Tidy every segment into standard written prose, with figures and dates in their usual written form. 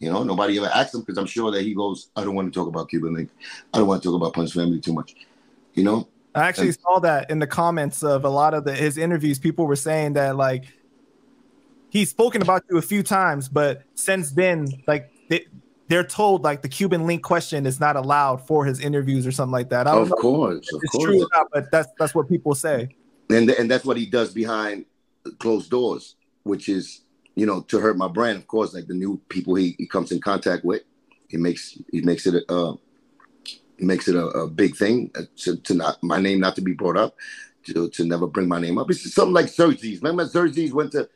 You know, nobody ever asked him because I'm sure that he goes, I don't want to talk about Cuban Link. I don't want to talk about Punch Family too much. You know? I actually saw that in the comments of a lot of his interviews. People were saying that, like, he's spoken about you a few times, but since then, like, they're told, like, the Cuban Link question is not allowed for his interviews or something like that. Of course. Of course. It's true or not, but that's what people say. And that's what he does behind closed doors, which is, you know, to hurt my brand, of course, like the new people he comes in contact with. He makes it a big thing to not my name not to be brought up, to never bring my name up. It's something like Xerxes. Remember Xerxes went to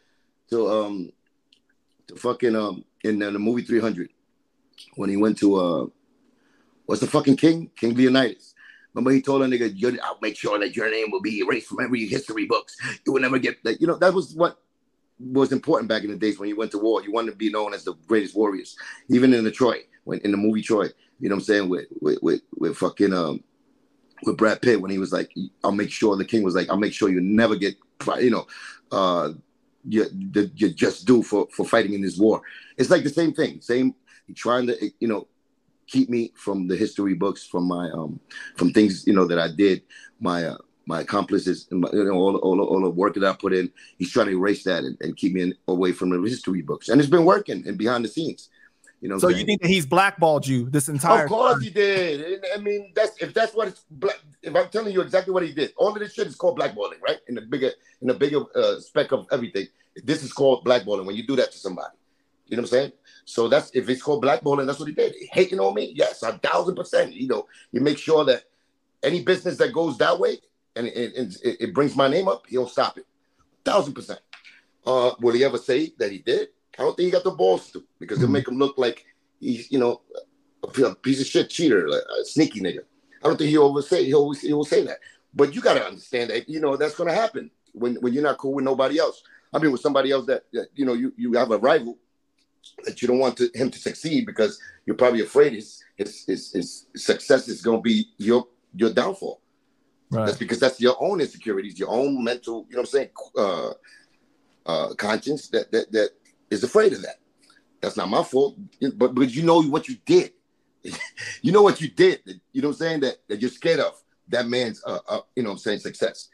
fucking in the movie 300 when he went to what's the fucking king? King Leonidas. Remember he told a nigga, I'll make sure that your name will be erased from every history books. You will never get that. You know, that was what was important back in the days when you went to war. You wanted to be known as the greatest warriors. Even in the Troy, when in the movie Troy, you know what I'm saying, with fucking with Brad Pitt, when he was like, I'll make sure, the king was like, I'll make sure you never get, you know, you're just due for fighting in this war. It's like the same thing, same trying to, you know, keep me from the history books, from my from things, you know, that I did, my accomplices, and my, you know, all the work that I put in. He's trying to erase that and keep me away from the history books, and it's been working and behind the scenes. You know, so you think that he's blackballed you this entire? Of course he did. I mean, that's what it's. If I'm telling you exactly what he did, all of this shit is called blackballing, right? In the bigger spec of everything, this is called blackballing when you do that to somebody. You know what I'm saying? So that's, if it's called blackballing, that's what he did. Hating on me, yes, 1000%. You know, you make sure that any business that goes that way and it brings my name up, he'll stop it, 1000%. Will he ever say that he did? I don't think he got the balls to, because it'll make him look like he's, you know, a piece of shit cheater, like a sneaky nigga. I don't think he'll say that. But you got to understand that, you know, that's going to happen when you're not cool with nobody else. I mean, with somebody else that you know, you have a rival that you don't want him to succeed, because you're probably afraid his success is going to be your downfall. Right. That's because that's your own insecurities, your own mental, you know what I'm saying, conscience that is afraid of that. That's not my fault, but you know what you did. You know what you did. You know what I'm saying? That you're scared of that man's, you know what I'm saying, success.